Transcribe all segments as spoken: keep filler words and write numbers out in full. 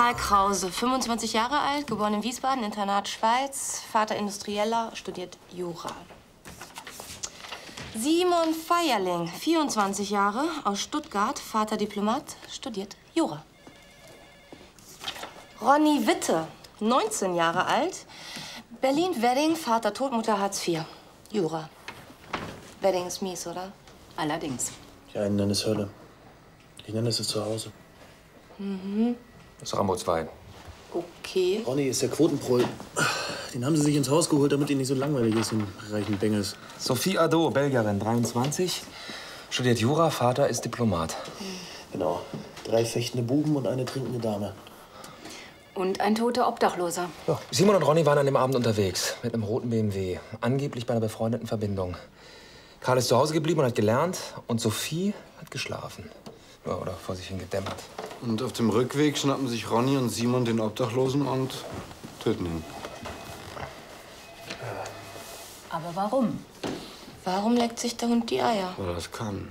Karl Krause, fünfundzwanzig Jahre alt, geboren in Wiesbaden, Internat Schweiz, Vater Industrieller, studiert Jura. Simon Feierling, vierundzwanzig Jahre, aus Stuttgart, Vater Diplomat, studiert Jura. Ronny Witte, neunzehn Jahre alt, Berlin-Wedding, Vater tot, Mutter Hartz vier, Jura. Wedding ist mies, oder? Allerdings. Die einen nennen es Hölle. Ich nenne es zu Hause. Mhm. Das ist Rambo zwei. Okay. Ronny ist der Quotenproll. Den haben sie sich ins Haus geholt, damit ihnen nicht so langweilig ist, im reichen Bengels. Sophie Adot, Belgierin, dreiundzwanzig, studiert Jura, Vater ist Diplomat. Mhm. Genau. Drei fechtende Buben und eine trinkende Dame. Und ein toter Obdachloser. Ja. Simon und Ronny waren an dem Abend unterwegs, mit einem roten B M W, angeblich bei einer befreundeten Verbindung. Karl ist zu Hause geblieben und hat gelernt, und Sophie hat geschlafen. Ja, oder vor sich hin gedämmert. Und auf dem Rückweg schnappen sich Ronny und Simon den Obdachlosen und töten ihn. Aber warum? Warum leckt sich der Hund die Eier? Weil er es kann.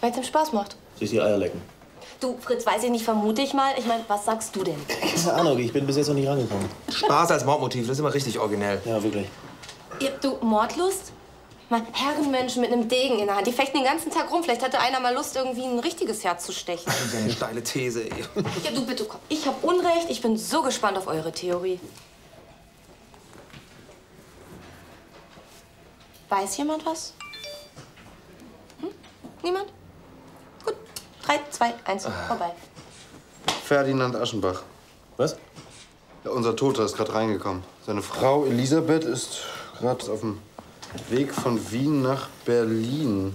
Weil es ihm Spaß macht. Sich die Eier lecken. Du, Fritz, weiß ich nicht, vermute ich mal. Ich meine, was sagst du denn? Keine Ahnung, ich bin bis jetzt noch nicht rangekommen. Spaß als Mordmotiv, das ist immer richtig originell. Ja, wirklich. Ja, du, Mordlust? Mal Herrenmenschen mit einem Degen in der Hand. Die fechten den ganzen Tag rum. Vielleicht hatte einer mal Lust, irgendwie ein richtiges Herz zu stechen. Das ist ja eine steile These, ey. Ja, du bitte, komm. Ich hab Unrecht. Ich bin so gespannt auf eure Theorie. Weiß jemand was? Hm? Niemand? Gut. Drei, zwei, eins, ah. vorbei. Ferdinand Aschenbach. Was? Ja, unser Toter ist gerade reingekommen. Seine Frau Elisabeth ist gerade auf dem Weg von Wien nach Berlin.